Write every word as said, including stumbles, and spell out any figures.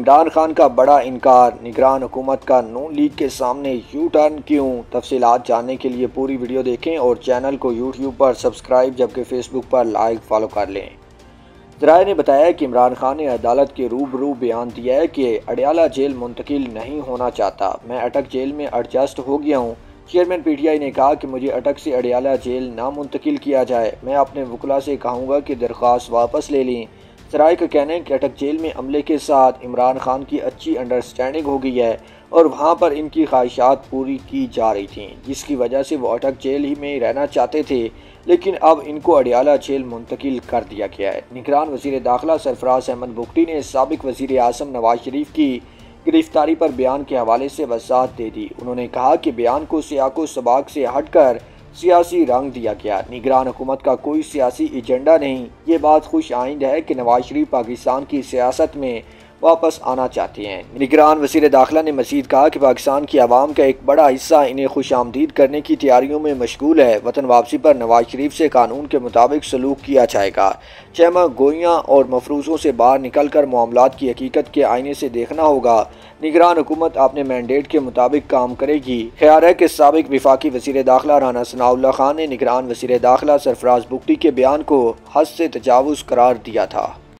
इमरान खान का बड़ा इनकार, निगरान हुकूमत का नून लीग के सामने यू टर्न क्यों। तफसीलात जानने के लिए पूरी वीडियो देखें और चैनल को यूट्यूब पर सब्सक्राइब जबकि फेसबुक पर लाइक फॉलो कर लें। जराये ने बताया कि इमरान खान ने अदालत के रूबरू बयान दिया है कि अडियाला जेल मुंतकिल नहीं होना चाहता, मैं अटक जेल में एडजस्ट हो गया हूँ। चेयरमैन पी टी आई ने कहा कि मुझे अटक से अडियाला जेल ना मुंतकिल किया जाए, मैं अपने वकला से कहूँगा कि दरख्वास्त वापस ले लें। सराय का कहना है कि अटक जेल में अमले के साथ इमरान खान की अच्छी अंडरस्टैंडिंग हो गई है और वहाँ पर इनकी ख्वाहिशात पूरी की जा रही थीं, जिसकी वजह से वो अटक जेल ही में रहना चाहते थे, लेकिन अब इनको अडियाला जेल मुंतकिल कर दिया गया है। निगरान वज़ीर दाखिला सरफराज अहमद भुगटी ने साबिक़ वज़ीर आज़म नवाज शरीफ की गिरफ्तारी पर बयान के हवाले से वजाहत दे दी। उन्होंने कहा कि बयान को सियाको सबाक से हट कर सियासी रंग दिया गया, निगरान हुकूमत का कोई सियासी एजेंडा नहीं। ये बात खुश आइंद है कि नवाज शरीफ पाकिस्तान की सियासत में वापस आना चाहते हैं। निगरान वज़ीर दाखिला ने मज़ीद कहा कि पाकिस्तान की आवाम का एक बड़ा हिस्सा इन्हें खुशामदीद करने की तैयारियों में मशगूल है। वतन वापसी पर नवाज शरीफ से कानून के मुताबिक सलूक किया जाएगा। चैमा गोइयाँ और मफरूज़ों से बाहर निकल कर मामलात की हकीकत के आईने से देखना होगा। निगरान हुकूमत अपने मैंडेट के मुताबिक काम करेगी। ख्याल है कि साबिक़ विफाकी वज़ीर दाखिला राना सनाउल्ला खान ने निगरान वज़ीर दाखिला सरफराज भुगटी के बयान को हद से तजावुज़ करार दिया था।